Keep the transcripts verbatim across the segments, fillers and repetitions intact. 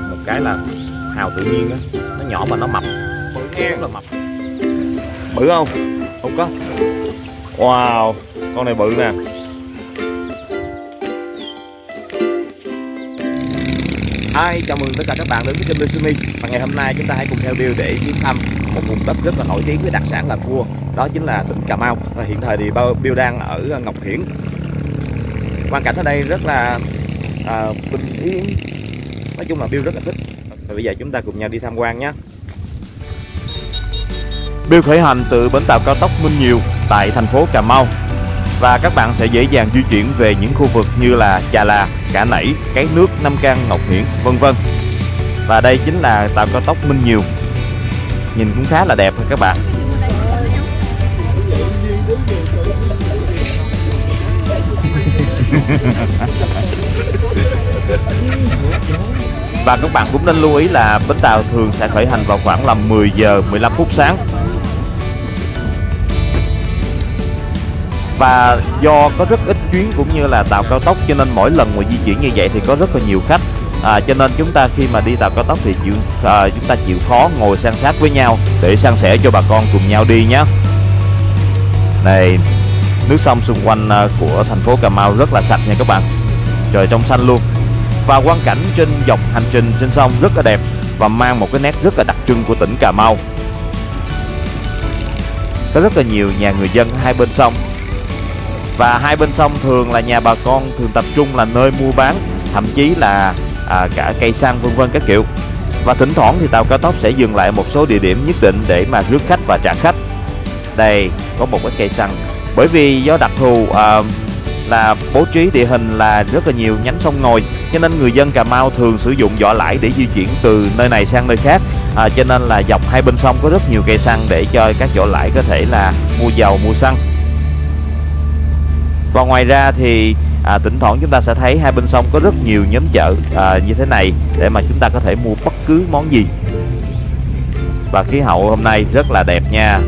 được một cái là hào tự nhiên đó. Nó nhỏ mà nó mập, rất là mập. Bự không? Không có. Wow, con này bự nè. Hi, chào mừng tất cả các bạn đến với kênh Bill Somi. Và ngày hôm nay chúng ta hãy cùng theo Bill để đi thăm một vùng đất rất là nổi tiếng với đặc sản là cua, đó chính là tỉnh Cà Mau. Và hiện thời thì Bill đang ở Ngọc Hiển. Quan cảnh ở đây rất là à, bình yên, nói chung là Bill rất là thích. Và bây giờ chúng ta cùng nhau đi tham quan nhé. Bill khởi hành từ bến tàu cao tốc Minh Nhiều tại thành phố Cà Mau, và các bạn sẽ dễ dàng di chuyển về những khu vực như là Chà Là, Cả Nảy, Cái Nước, Năm Căn, Ngọc Hiển, vân vân. Và đây chính là tàu cao tốc Minh Nhiều, nhìn cũng khá là đẹp các bạn. Và các bạn cũng nên lưu ý là bến tàu thường sẽ khởi hành vào khoảng là mười giờ mười lăm phút sáng. Và do có rất ít chuyến cũng như là tàu cao tốc, cho nên mỗi lần mà di chuyển như vậy thì có rất là nhiều khách, à, cho nên chúng ta khi mà đi tàu cao tốc thì chịu, à, chúng ta chịu khó ngồi san sát với nhau để san sẻ cho bà con cùng nhau đi nhé. Này, nước sông xung quanh của thành phố Cà Mau rất là sạch nha các bạn, trời trong xanh luôn. Và quang cảnh trên dọc hành trình trên sông rất là đẹp và mang một cái nét rất là đặc trưng của tỉnh Cà Mau. Có rất là nhiều nhà người dân hai bên sông. Và hai bên sông thường là nhà bà con thường tập trung là nơi mua bán, thậm chí là à, cả cây xăng vân vân các kiểu. Và thỉnh thoảng thì tàu cao tốc sẽ dừng lại một số địa điểm nhất định để mà rước khách và trả khách. Đây có một cái cây xăng, bởi vì do đặc thù à, là bố trí địa hình là rất là nhiều nhánh sông ngòi, cho nên người dân Cà Mau thường sử dụng giỏ lãi để di chuyển từ nơi này sang nơi khác, à, cho nên là dọc hai bên sông có rất nhiều cây xăng để cho các giỏ lãi có thể là mua dầu mua xăng. Và ngoài ra thì à, thỉnh thoảng chúng ta sẽ thấy hai bên sông có rất nhiều nhóm chợ à, như thế này để mà chúng ta có thể mua bất cứ món gì. Và khí hậu hôm nay rất là đẹp nha.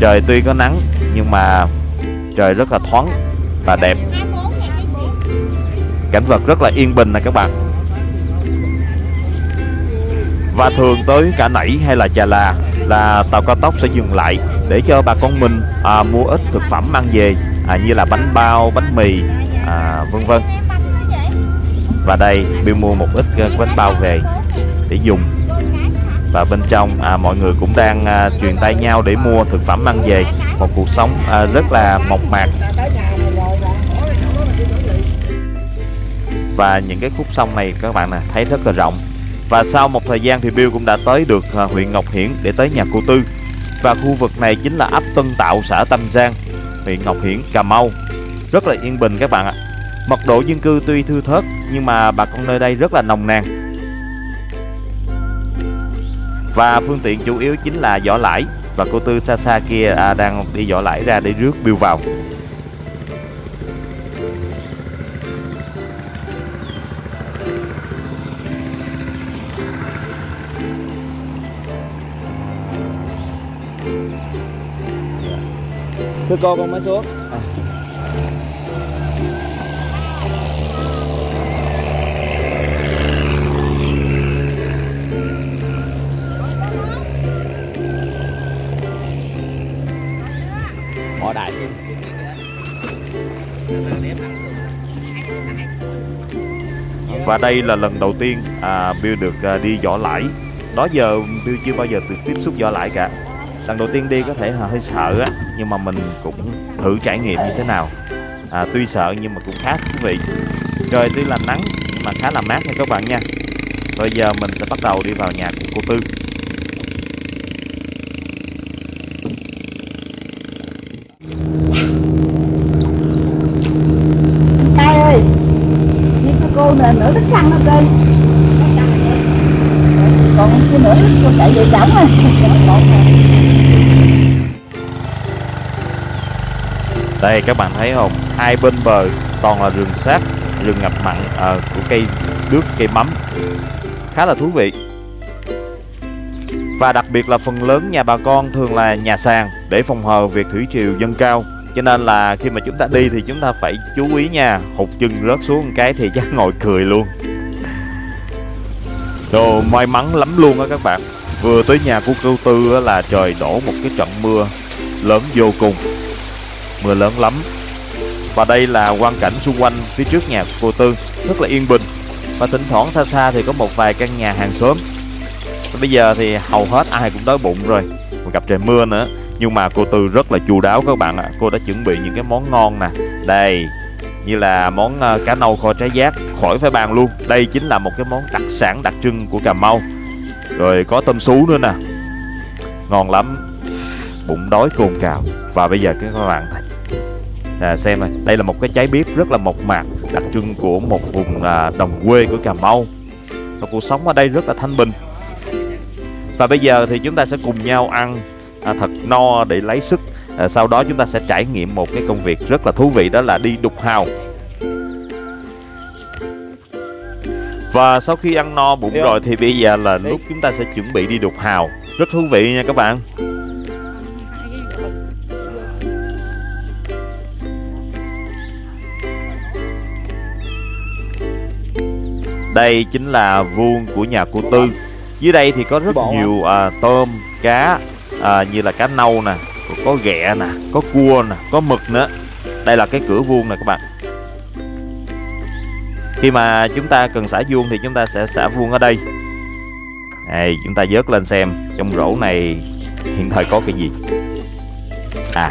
Trời tuy có nắng nhưng mà trời rất là thoáng và đẹp. Cảnh vật rất là yên bình nè các bạn. Và thường tới Cả Nảy hay là Chà Là là tàu cao tốc sẽ dừng lại để cho bà con mình à, mua ít thực phẩm mang về, à, như là bánh bao, bánh mì, à, vân vân. Và đây Bill mua một ít bánh bao về để dùng. Và bên trong à, mọi người cũng đang à, truyền tay nhau để mua thực phẩm mang về. Một cuộc sống à, rất là mộc mạc. Và những cái khúc sông này các bạn nè, thấy rất là rộng. Và sau một thời gian thì Bill cũng đã tới được à, huyện Ngọc Hiển để tới nhà cô Tư. Và khu vực này chính là ấp Tân Tạo, xã Tam Giang, huyện Ngọc Hiển, Cà Mau. Rất là yên bình các bạn ạ. Mật độ dân cư tuy thưa thớt nhưng mà bà con nơi đây rất là nồng nàn. Và phương tiện chủ yếu chính là giỏ lãi. Và cô Tư xa xa kia à, đang đi giỏ lãi ra để rước Bill vào. Thưa cô, con mới xuống à. Họ đại chứ. Và đây là lần đầu tiên à, Bill được à, đi võ lãi. Đó giờ Bill chưa bao giờ được tiếp xúc võ lãi cả. Lần đầu tiên đi có thể hơi sợ á, nhưng mà mình cũng thử trải nghiệm như thế nào. à, Tuy sợ nhưng mà cũng khá thú vị. Trời tuy là nắng nhưng mà khá là mát nha các bạn nha. Bây giờ mình sẽ bắt đầu đi vào nhà của cô Tư. Trai ơi, như cô nè, nửa tích xăng không đây. Còn cái nửa cô chạy về trống à. Đây các bạn thấy không, hai bên bờ toàn là rừng sáp, rừng ngập mặn à, của cây đước, cây mắm. Khá là thú vị. Và đặc biệt là phần lớn nhà bà con thường là nhà sàn để phòng hờ việc thủy triều dâng cao. Cho nên là khi mà chúng ta đi thì chúng ta phải chú ý nha. Hụt chân rớt xuống một cái thì chắc ngồi cười luôn. Đồ may mắn lắm luôn á các bạn. Vừa tới nhà của cô Tư là trời đổ một cái trận mưa lớn vô cùng. Mưa lớn lắm. Và đây là quang cảnh xung quanh phía trước nhà của cô Tư, rất là yên bình. Và thỉnh thoảng xa xa thì có một vài căn nhà hàng xóm. Và bây giờ thì hầu hết ai cũng đói bụng rồi, còn gặp trời mưa nữa. Nhưng mà cô Tư rất là chu đáo các bạn ạ. Cô đã chuẩn bị những cái món ngon nè. Đây, như là món cá nâu kho trái giác, khỏi phải bàn luôn. Đây chính là một cái món đặc sản đặc trưng của Cà Mau. Rồi có tôm sú nữa nè, ngon lắm. Bụng đói cồn cào. Và bây giờ các bạn à, xem này, đây là một cái trái biếp rất là mộc mạc, đặc trưng của một vùng à, đồng quê của Cà Mau. Và cuộc sống ở đây rất là thanh bình. Và bây giờ thì chúng ta sẽ cùng nhau ăn à, thật no để lấy sức. À, sau đó chúng ta sẽ trải nghiệm một cái công việc rất là thú vị, đó là đi đục hàu. Và sau khi ăn no bụng rồi thì bây giờ là lúc chúng ta sẽ chuẩn bị đi đục hàu. Rất thú vị nha các bạn. Đây chính là vuông của nhà cô Tư. Dưới đây thì có rất nhiều à, tôm, cá à, như là cá nâu nè, có ghẹ nè, có cua nè, có mực nữa. Đây là cái cửa vuông nè các bạn. Khi mà chúng ta cần xả vuông thì chúng ta sẽ xả vuông ở đây. Đây, chúng ta vớt lên xem trong rổ này hiện thời có cái gì. À,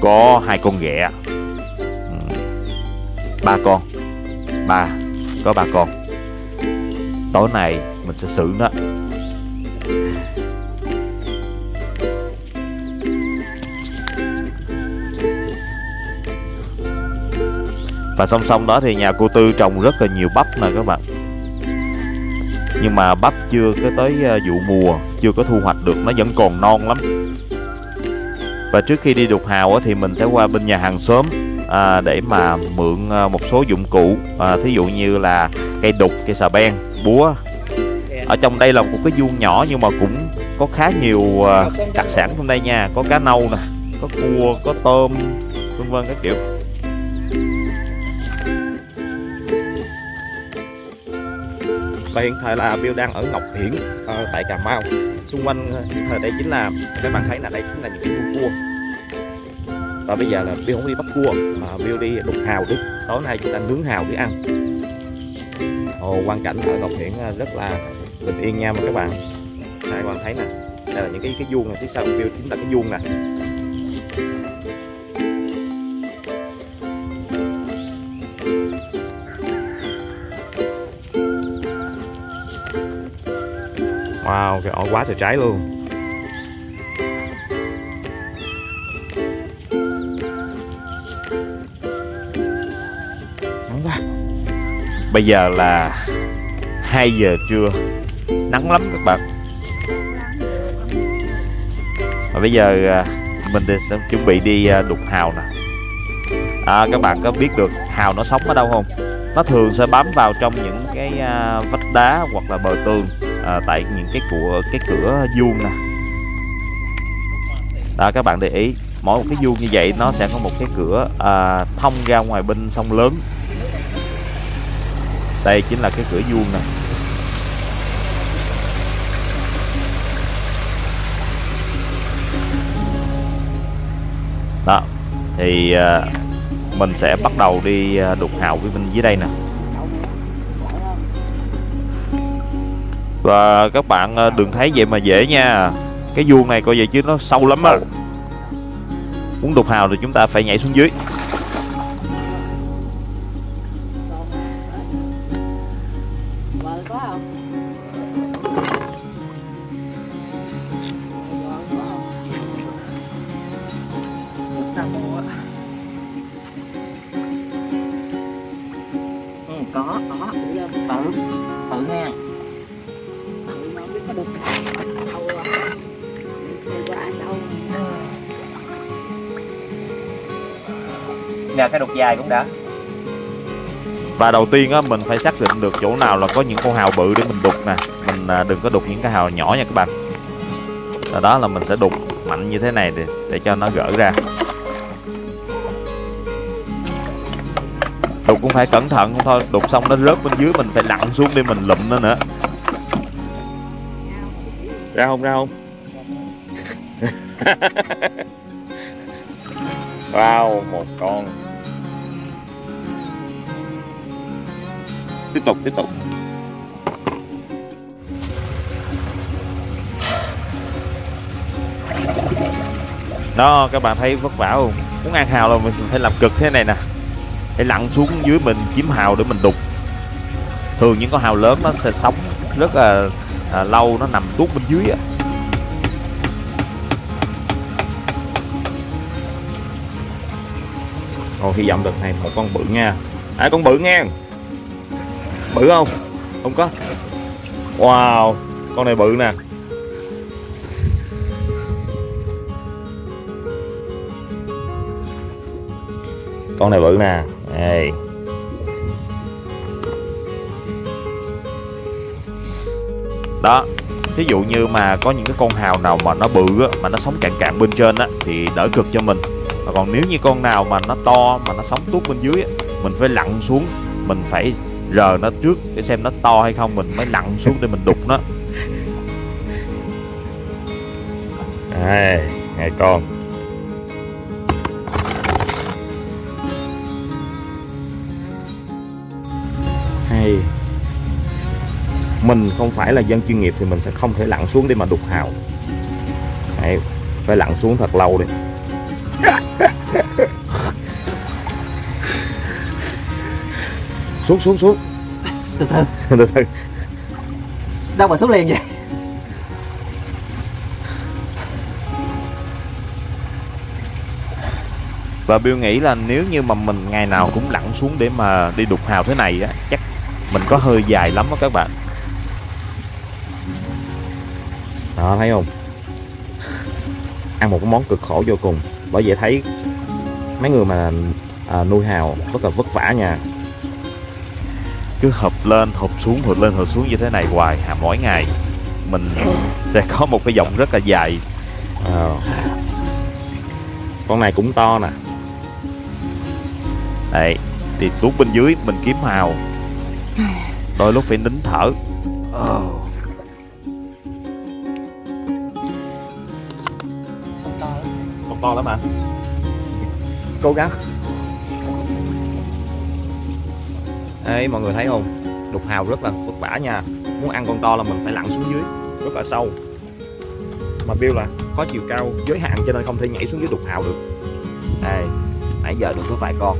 có hai con ghẹ. Ba con. Ba, có ba con. Tối nay mình sẽ xử nó. Và song song đó thì nhà cô Tư trồng rất là nhiều bắp nè các bạn. Nhưng mà bắp chưa có tới vụ mùa, chưa có thu hoạch được, nó vẫn còn non lắm. Và trước khi đi đục hàu thì mình sẽ qua bên nhà hàng xóm à, để mà mượn một số dụng cụ à, thí dụ như là cây đục, cây xà beng, búa. Ở trong đây là một cái vuông nhỏ nhưng mà cũng có khá nhiều đặc sản trong đây nha. Có cá nâu nè, có cua, có tôm, vân vân các kiểu. Và hiện thời là Bill đang ở Ngọc Hiển ờ, tại Cà Mau. Xung quanh hiện thời đây chính là, các bạn thấy là đây chính là những cái vuông cua. Và bây giờ là Bill không đi bắt cua mà Bill đi đục hàu đi. Tối nay chúng ta nướng hàu để ăn. Ồ, quang cảnh ở Ngọc Hiển rất là bình yên nha mà các bạn. Các bạn thấy nè, đây là những cái cái vuông này, phía sau Bill chính là cái vuông nè. Wow, cái ổ quá trời trái luôn. Nắng quá. Bây giờ là hai giờ trưa. Nắng lắm các bạn. Và bây giờ mình sẽ chuẩn bị đi đục hàu nè. À, các bạn có biết được hàu nó sống ở đâu không? Nó thường sẽ bám vào trong những cái vách đá hoặc là bờ tường. À, tại những cái của cái cửa vuông nè. Đó, các bạn để ý, mỗi một cái vuông như vậy nó sẽ có một cái cửa à, thông ra ngoài bên sông lớn. Đây chính là cái cửa vuông nè. Đó, thì à, mình sẽ bắt đầu đi đục hàu với bên dưới đây nè. Và các bạn đừng thấy vậy mà dễ nha. Cái vuông này coi vậy chứ nó sâu lắm á. Muốn đục hàu thì chúng ta phải nhảy xuống dưới. Có, có, tự, tự nha. Nhờ cái đục dài cũng đã. Và đầu tiên á, mình phải xác định được chỗ nào là có những con hàu bự để mình đục nè. Mình đừng có đục những cái hàu nhỏ nha các bạn. Rồi đó là mình sẽ đục mạnh như thế này để, để cho nó gỡ ra. Đục cũng phải cẩn thận không thôi, đục xong nó rớt bên dưới mình phải lặn xuống để mình lụm nó nữa. Ra không, ra không? Wow, một con. Tiếp tục, tiếp tục. Đó, các bạn thấy vất vả không? Muốn ăn hào là mình phải làm cực thế này nè. Phải lặn xuống dưới mình kiếm hào để mình đục. Thường những con hào lớn nó sẽ sống rất là, là lâu, nó nằm tuốt bên dưới á. Ồ, hy vọng đợt này một con bự nha. À, con bự nha. Bự không? Không có. Wow, con này bự nè. Con này bự nè. Ê. Đó, thí dụ như mà có những cái con hào nào mà nó bự á, mà nó sống cạn cạn bên trên á thì đỡ cực cho mình. Mà còn nếu như con nào mà nó to mà nó sống tuốt bên dưới á, mình phải lặn xuống, mình phải rờ nó trước để xem nó to hay không, mình mới lặn xuống để mình đục nó. Ê, ngày con. Hay. Mình không phải là dân chuyên nghiệp thì mình sẽ không thể lặn xuống để mà đục hào. Đấy, phải lặn xuống thật lâu đi. Xuống, xuống, xuống. Từ từ. Từ từ. Đâu mà xuống liền vậy? Và Bill nghĩ là nếu như mà mình ngày nào cũng lặn xuống để mà đi đục hào thế này á, chắc mình có hơi dài lắm đó các bạn. Đó, thấy không? Ăn một cái món cực khổ vô cùng. Bởi vậy thấy mấy người mà à, nuôi hào rất là vất vả nha. Cứ hộp lên hộp xuống, hộp lên hộp xuống như thế này hoài, à, mỗi ngày mình sẽ có một cái giọng rất là dài. À, con này cũng to nè. Đây, thì tuốt bên dưới mình kiếm hào, đôi lúc phải nín thở. Oh. Con to lắm à? Cố gắng. Ê, mọi người thấy không? Đục hào rất là vất vả nha. Muốn ăn con to là mình phải lặn xuống dưới rất là sâu. Mà Bill là có chiều cao giới hạn cho nên không thể nhảy xuống dưới đục hào được. Đây, nãy giờ được có vài con.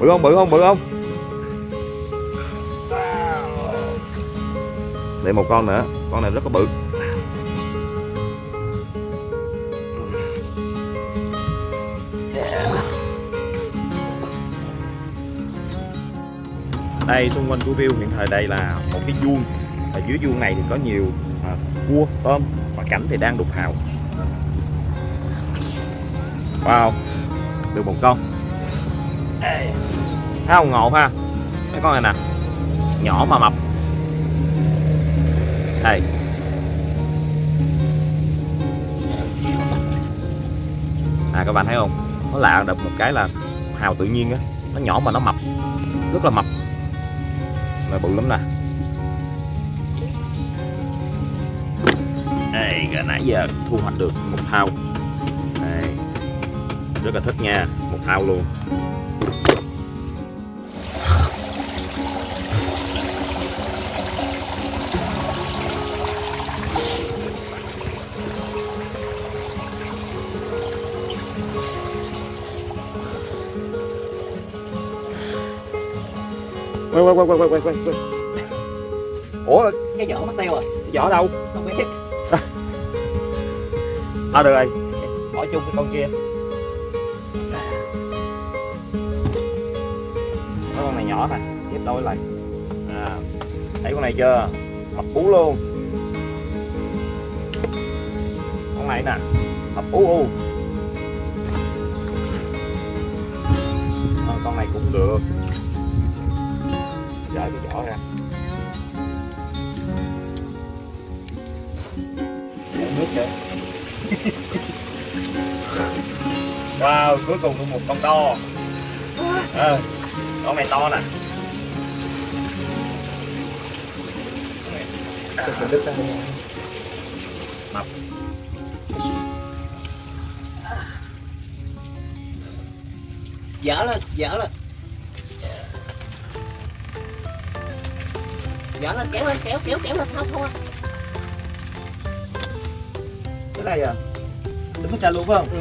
Bự không, bự không, bự không? Đây một con nữa, con này rất là bự. Đây, xung quanh của Bill hiện thời đây là một cái vuông. Ở dưới vuông này thì có nhiều à, cua, tôm và cảnh thì đang đục hào. Wow, được một con. Thấy không, ngộ ha. Cái con này nè, nhỏ mà mập. Đây. À, các bạn thấy không? Nó lạ được một cái là hào tự nhiên á, nó nhỏ mà nó mập, rất là mập. Là bự lắm nè. Đây, nãy giờ thu hoạch được một thau. Đây, rất là thích nha, một thau luôn. Quay quay quay quay quay quay quay. Ủa, cái vỏ mất tiêu rồi. Vỏ đâu? Không biết. À, được rồi, bỏ chung với con kia. Con này nhỏ nè, ghép đôi lại. À, thấy con này chưa? Mập ú luôn. Con này nè, mập ú u. À, con này cũng được. Cái vỏ ra. Nước kìa. Wow, cuối cùng cũng một con to. À, con này to nè. Đức Đức mập. Dở lên, dở lên. Dở lên, kéo lên, kéo, kéo, kéo lên, không, không. Cái này à? Đúng có trà luôn phải không? Ừ.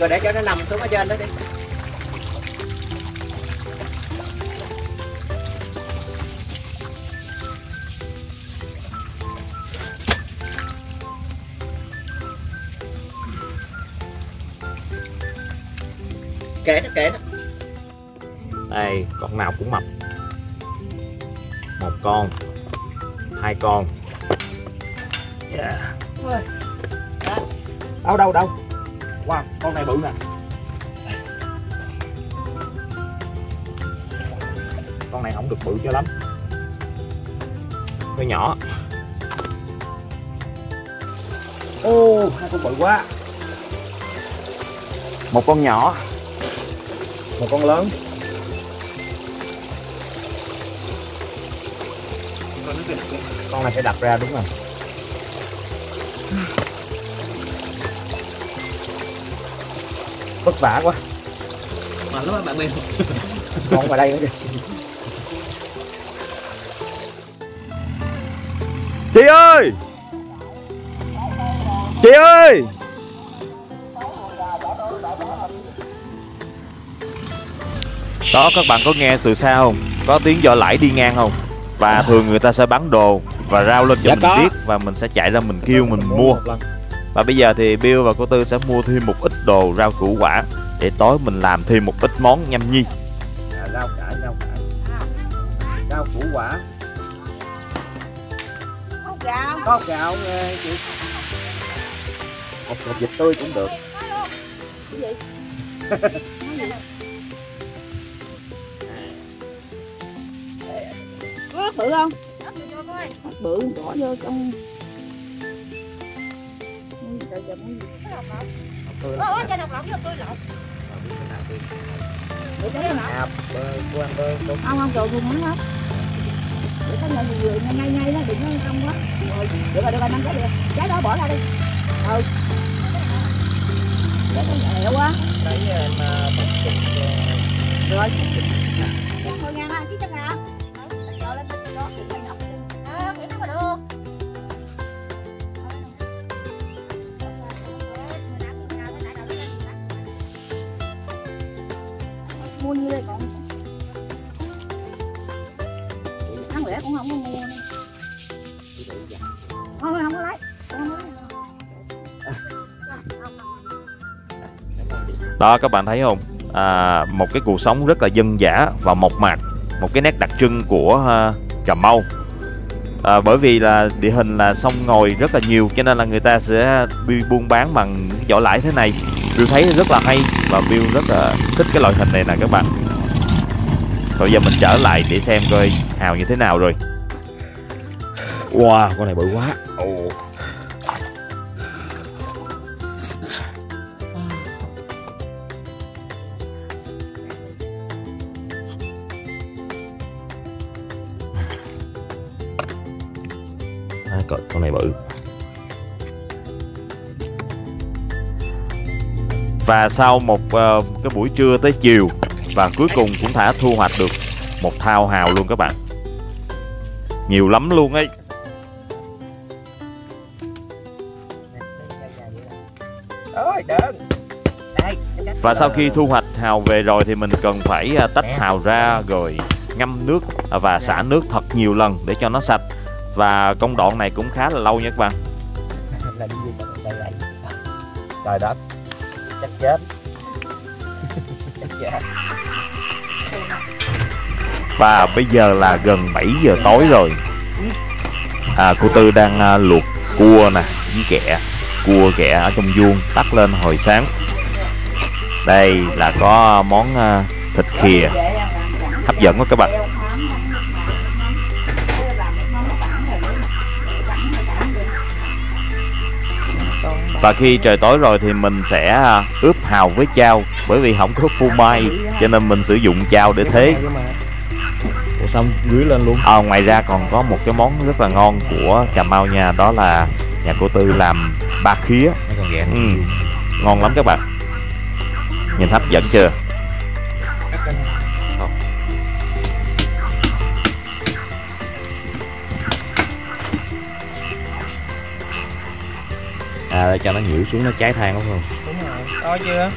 Rồi để cho nó nằm xuống ở trên đó đi. Kể nó, kể nó. Đây, con nào cũng mập. Một con, hai con. Yeah. Đâu, đâu, đâu. Wow, con này bự nè. Con này không được bự cho lắm. Hơi nhỏ. Ô, oh, hai con bự quá. Một con nhỏ, một con lớn. Con này phải đặt ra đúng rồi. Vất vả quá. Mệt lắm bạn em. Con vào đây nữa kìa. Chị ơi! Chị ơi! Đó, các bạn có nghe từ xa không? Có tiếng giỏ lãi đi ngang không? Và thường người ta sẽ bắn đồ và rao lên cho dạ mình biết. Và mình sẽ chạy ra mình kêu mình mua. Và bây giờ thì Bill và cô Tư sẽ mua thêm một ít đồ rau củ quả để tối mình làm thêm một ít món nhâm nhi. À, rau cải, rau cải, rau củ quả, có gạo, có gạo nghe chị, một hộp vịt tươi cũng được. Cái gì? Có ớt bự không? Ớt bự bỏ vô trong. Cái gì? Tôi lọc. Ôi, cho lọc lọc, cho tôi lọc. Để cái nào tôi. Bơ, bơ, bơ. Ông ông trời luôn muốn hết. Để cái này vừa ngay ngay ngay đó, đừng có cong quá. Rồi, được rồi, được rồi, năm cái đi. Cái đó bỏ ra đi. Ừ. Để cái nhẹ quá. Đấy mà bật chụp. Rồi. Chắc thôi ngang lại chứ chắc nào. Rồi lên đó thì nó. À, phải nó được. Mua như đây còn tháng lẻ cũng không có mua nữa. Không, không có lấy, không có lấy. Đó các bạn thấy không, à, một cái cuộc sống rất là dân dã và mộc mạc, một cái nét đặc trưng của uh, Cà Mau. À, bởi vì là địa hình là sông ngòi rất là nhiều cho nên là người ta sẽ buôn bán bằng những giỏ lãi thế này. Bill thấy rất là hay và Bill rất là thích cái loại hình này nè các bạn. Rồi giờ mình trở lại để xem coi hào như thế nào rồi. Wow, con này bự quá. Oh. À, con này bự. Và sau một uh, cái buổi trưa tới chiều và cuối cùng cũng thả thu hoạch được một thao hào luôn các bạn. Nhiều lắm luôn ấy. Và sau khi thu hoạch hào về rồi thì mình cần phải tách hào ra rồi ngâm nước và xả nước thật nhiều lần để cho nó sạch. Và công đoạn này cũng khá là lâu nha các bạn. Trời đất, chắc chết. Chắc chết. Và bây giờ là gần bảy giờ tối rồi. À, cô Tư đang luộc cua nè với ghẹ. Cua ghẹ ở trong vuông tắt lên hồi sáng. Đây là có món thịt khìa hấp dẫn quá các bạn. Và khi trời tối rồi thì mình sẽ ướp hàu với chao, bởi vì không có phô mai cho nên mình sử dụng chao để thế. Ủa, xong dưới lên luôn. À, ngoài ra còn có một cái món rất là ngon của Cà Mau nha, đó là nhà cô Tư làm ba khía. Ừ, ngon lắm các bạn, nhìn hấp dẫn chưa. À, cho nó nhiễu xuống nó cháy than đúng không? Đúng rồi, có chưa?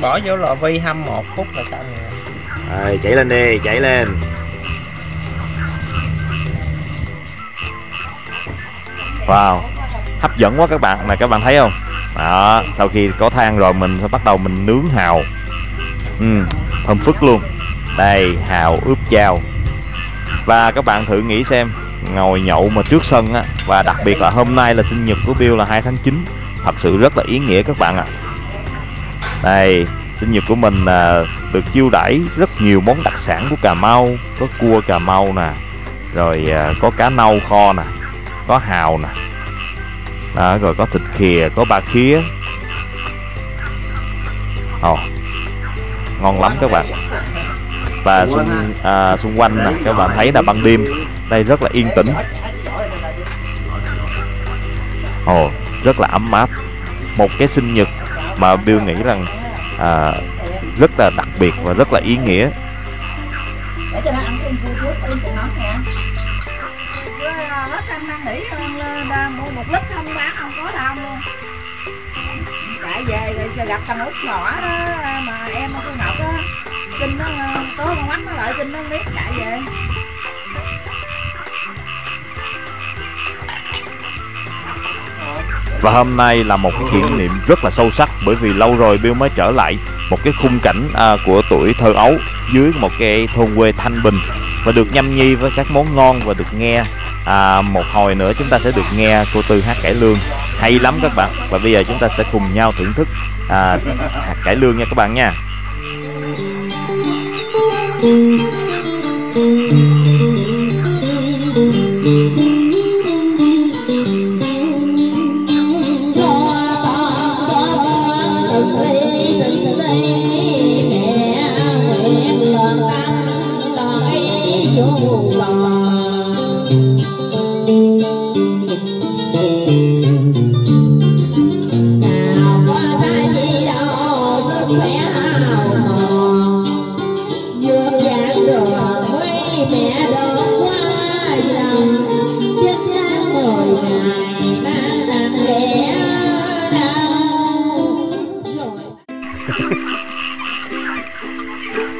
Bỏ vô lò vi hâm một phút là xong rồi. Rồi, chạy lên đi, chạy lên. Wow, hấp dẫn quá các bạn, này các bạn thấy không? Đó, sau khi có than rồi mình phải bắt đầu mình nướng hàu. Ừ, thơm phức luôn. Đây, hàu ướp chao. Và các bạn thử nghĩ xem, ngồi nhậu mà trước sân á, và đặc biệt là hôm nay là sinh nhật của Bill là hai tháng chín, thật sự rất là ý nghĩa các bạn ạ. À, đây, sinh nhật của mình là được chiêu đãi rất nhiều món đặc sản của Cà Mau, có cua Cà Mau nè, rồi có cá nâu kho nè, có hàu nè. Đó, rồi có thịt khìa, có ba khía. Oh, ngon lắm các bạn. Và xung, à, xung quanh nè, các bạn thấy là ban đêm đây rất là yên tĩnh. Ồ, oh, rất là ấm áp. Một cái sinh nhật mà Bill nghĩ rằng à, rất là đặc biệt và rất là ý nghĩa. Tại về rồi sẽ gặp thằng út nhỏ đó mà em cô Ngọc đó, xin nó tối con mắt nó lại xin nó biết chạy về. Và hôm nay là một cái kỷ niệm rất là sâu sắc, bởi vì lâu rồi Bill mới trở lại một cái khung cảnh à, của tuổi thơ ấu dưới một cái thôn quê thanh bình, và được nhâm nhi với các món ngon, và được nghe à, một hồi nữa chúng ta sẽ được nghe cô Tư hát cải lương hay lắm các bạn. Và bây giờ chúng ta sẽ cùng nhau thưởng thức à, hát cải lương nha các bạn nha.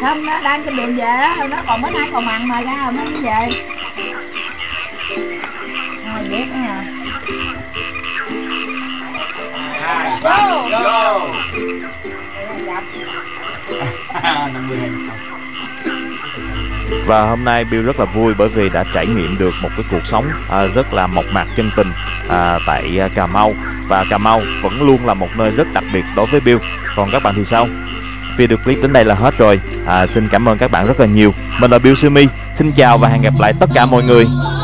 Không, nó đang trên đường về á, nó còn mới nay còn mặn mà ra rồi nó mới về. Rồi ghét đó nha. Go! Go! Và hôm nay Bill rất là vui, bởi vì đã trải nghiệm được một cái cuộc sống à, rất là mộc mạc chân tình à, tại Cà Mau. Và Cà Mau vẫn luôn là một nơi rất đặc biệt đối với Bill. Còn các bạn thì sao? Video clip đến đây là hết rồi. À, xin cảm ơn các bạn rất là nhiều. Mình là Bill Somi. Xin chào và hẹn gặp lại tất cả mọi người.